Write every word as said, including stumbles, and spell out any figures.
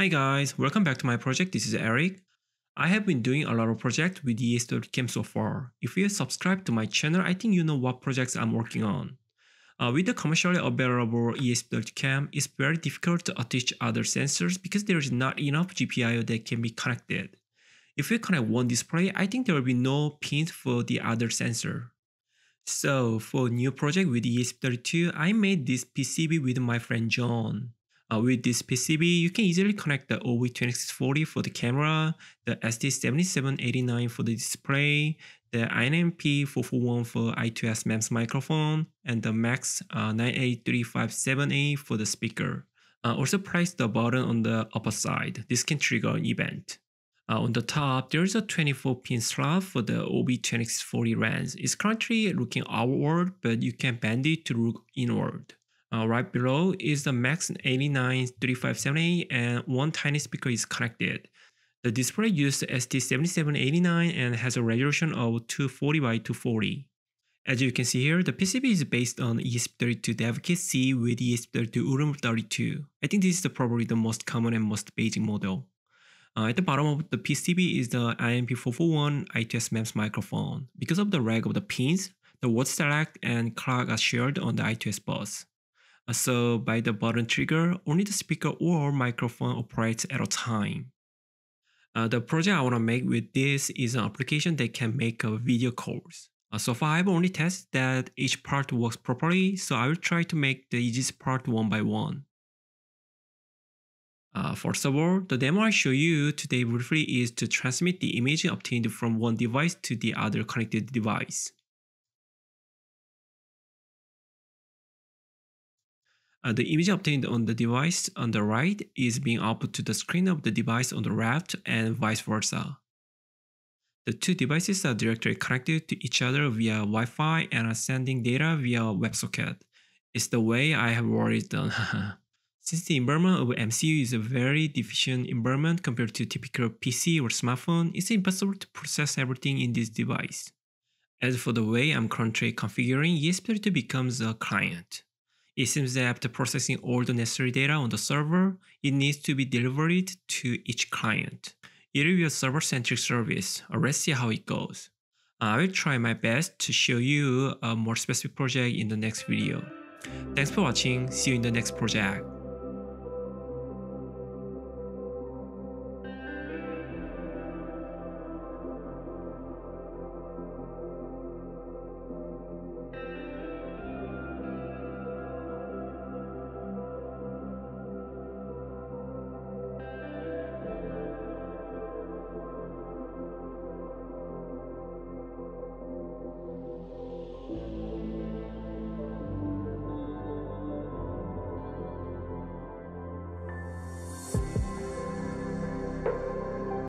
Hi guys, welcome back to my project. This is Eric. I have been doing a lot of projects with E S P thirty-two so far. If you subscribe to my channel, I think you know what projects I'm working on. Uh, with the commercially available E S P thirty-two, it's very difficult to attach other sensors because there is not enough G P I O that can be connected. If we connect one display, I think there will be no pins for the other sensor. So for a new project with E S P thirty-two, I made this P C B with my friend John. Uh, with this P C B, you can easily connect the O V twenty-six forty for the camera, the S T seventy-seven eighty-nine for the display, the I N M P four forty-one for I two S MEMS microphone, and the MAX nine eight three five seven A for the speaker. Uh, also place the button on the upper side. This can trigger an event. Uh, on the top, there is a twenty-four pin slot for the O V twenty-six forty lens. It's currently looking outward, but you can bend it to look inward. Uh, right below is the MAX nine eight three five seven A and one tiny speaker is connected. The display uses S T seventy-seven eighty-nine and has a resolution of two forty by two forty. As you can see here, the P C B is based on E S P thirty-two DevKitC with E S P thirty-two U R U M thirty-two. I think this is the, probably the most common and most basic model. Uh, at the bottom of the P C B is the I N M P four forty-one I two S MEMS microphone. Because of the rack of the pins, the word select and clock are shared on the I two S bus. So by the button trigger, only the speaker or microphone operates at a time. Uh, the project I want to make with this is an application that can make uh, video calls. Uh, so far I've only tested that each part works properly, so I will try to make the easiest part one by one. Uh, first of all, the demo I show you today briefly is to transmit the image obtained from one device to the other connected device. Uh, the image obtained on the device on the right is being output to the screen of the device on the left and vice versa. The two devices are directly connected to each other via Wi-Fi and are sending data via WebSocket. It's the way I have already done. Since the environment of M C U is a very deficient environment compared to typical P C or smartphone, it's impossible to process everything in this device. As for the way I'm currently configuring, E S P thirty-two becomes a client. It seems that after processing all the necessary data on the server, it needs to be delivered to each client. It will be a server-centric service. Let's see how it goes. I will try my best to show you a more specific project in the next video. Thanks for watching. See you in the next project.